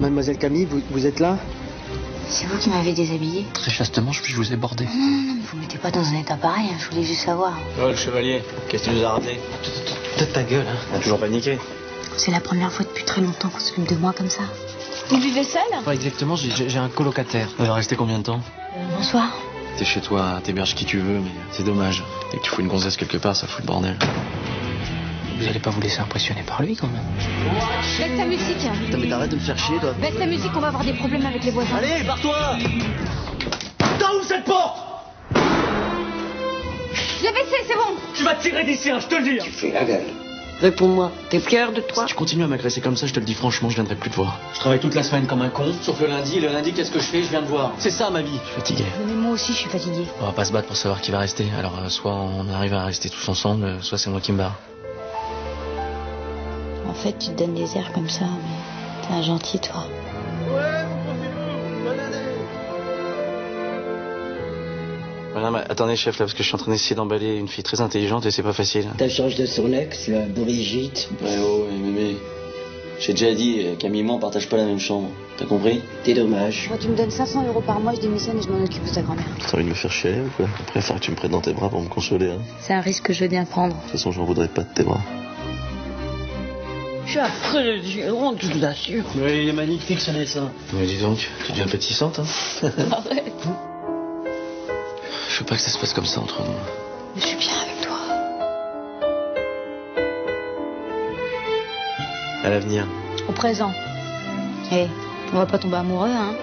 Mademoiselle Camille, vous êtes là? C'est vous qui m'avez déshabillée. Très chastement, je vous ai bordé. Non, non, non, vous mettez pas dans un état pareil, hein, je voulais juste savoir. Oh, le chevalier, qu'est-ce que tu nous as raté? Peut-être ta gueule, hein. On a toujours paniqué. C'est la première fois depuis très longtemps qu'on s'occupe de moi comme ça. Vous vivez seul? Pas exactement, j'ai un colocataire. Il va rester combien de temps? Bonsoir. T'es chez toi, t'héberges qui tu veux, mais c'est dommage. Dès que tu fous une gonzesse quelque part, ça fout le bordel. Vous allez pas vous laisser impressionner par lui, quand même. Baisse ta musique. Putain, mais t'arrêtes de me faire chier, toi. Baisse ta musique, on va avoir des problèmes avec les voisins. Allez, barre-toi. Putain, ouvre cette porte. Je l'ai baissé, c'est bon. Tu vas te tirer d'ici, hein, je te le dis. Tu fais la gueule. Réponds-moi, t'es fier de toi? Si tu continues à m'agresser comme ça, je te le dis franchement, je viendrai plus te voir. Je travaille toute la semaine comme un con, sauf le lundi. Le lundi, qu'est-ce que je fais? Je viens te voir. C'est ça, ma vie. Je suis fatigué. Mais moi aussi, je suis fatigué. On va pas se battre pour savoir qui va rester. Alors, soit on arrive à rester tous ensemble, soit c'est moi qui me barre. En fait, tu te donnes des airs comme ça, mais t'es un gentil, toi. Ouais, vous profitez-vous. Bonne année. Madame, attendez, chef, là, parce que je suis en train d'essayer d'emballer une fille très intelligente et c'est pas facile. T'as changé de son ex, la Brigitte. Ouais, oh, ouais, mais... J'ai déjà dit, Camille et moi, on partage pas la même chambre. T'as compris? T'es dommage. Moi, tu me donnes 500 € par mois, je démissionne et je m'en occupe de ta grand-mère. T'as envie de me faire chier, ou quoi? Après, il faudra que tu me prennes dans tes bras pour me consoler, hein. C'est un risque que je veux bien prendre. De toute façon, j'en voudrais pas de tes bras. Je suis affreux de gérant, je vous assure. Oui, il est magnifique ce dessin. Mais dis donc, tu deviens pétissante, hein. Arrête. Je veux pas que ça se passe comme ça entre nous. Mais je suis bien avec toi. À l'avenir. Au présent. Hé, on va pas tomber amoureux, hein.